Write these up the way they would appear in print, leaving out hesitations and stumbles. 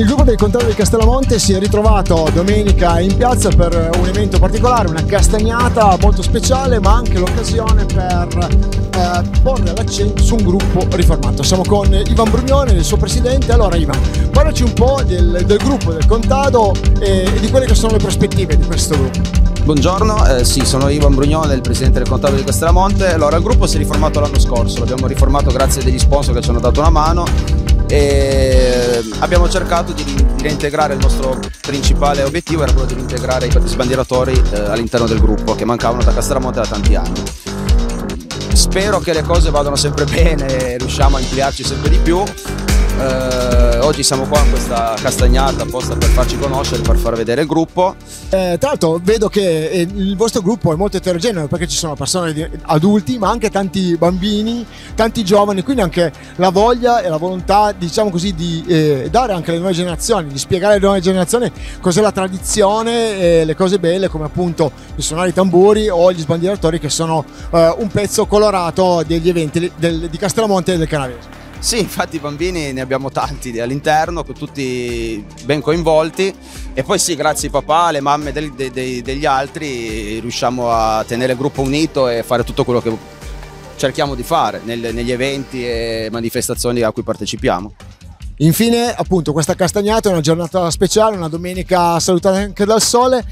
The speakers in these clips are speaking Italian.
Il gruppo del Contado dei Castellamonte si è ritrovato domenica in piazza per un evento particolare, una castagnata molto speciale, ma anche l'occasione per porre l'accento su un gruppo riformato. Siamo con Ivan Brugnone, il suo presidente. Allora Ivan, parlaci un po' del gruppo del Contado e di quelle che sono le prospettive di questo gruppo. Buongiorno, sì, sono Ivan Brugnone, il presidente del Contado di Castellamonte. Allora, il gruppo si è riformato l'anno scorso, l'abbiamo riformato grazie degli sponsor che ci hanno dato una mano e abbiamo cercato di reintegrare. Il nostro principale obiettivo era quello di reintegrare i sbandieratori all'interno del gruppo, che mancavano da Castellamonte da tanti anni. Spero che le cose vadano sempre bene, riusciamo a implicarci sempre di più. Oggi siamo qua in questa castagnata apposta per farci conoscere, per far vedere il gruppo. Tra l'altro vedo che il vostro gruppo è molto eterogeneo, perché ci sono persone adulti ma anche tanti bambini, tanti giovani, quindi anche la voglia e la volontà, diciamo così, di dare anche alle nuove generazioni, di spiegare alle nuove generazioni cos'è la tradizione e le cose belle, come appunto i suonare i tamburi o gli sbandieratori, che sono un pezzo colorato degli eventi di Castellamonte e del Canavese. Sì, infatti i bambini ne abbiamo tanti all'interno, tutti ben coinvolti, e poi sì, grazie ai papà, alle mamme degli altri riusciamo a tenere il gruppo unito e fare tutto quello che cerchiamo di fare negli eventi e manifestazioni a cui partecipiamo. Infine, appunto, questa castagnata è una giornata speciale, una domenica salutata anche dal sole.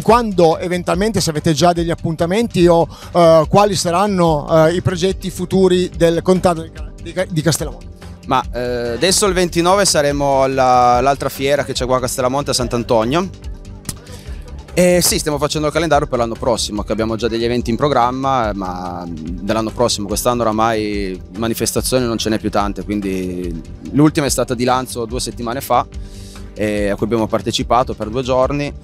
Quando eventualmente, se avete già degli appuntamenti o quali saranno i progetti futuri del Contado di Castellamonte? Ma adesso il 29 saremo all'altra fiera che c'è qua a Castellamonte, a Sant'Antonio, e sì, stiamo facendo il calendario per l'anno prossimo, che abbiamo già degli eventi in programma, ma dell'anno prossimo. Quest'anno oramai manifestazioni non ce n'è più tante, quindi l'ultima è stata di Lanzo 2 settimane fa, a cui abbiamo partecipato per 2 giorni.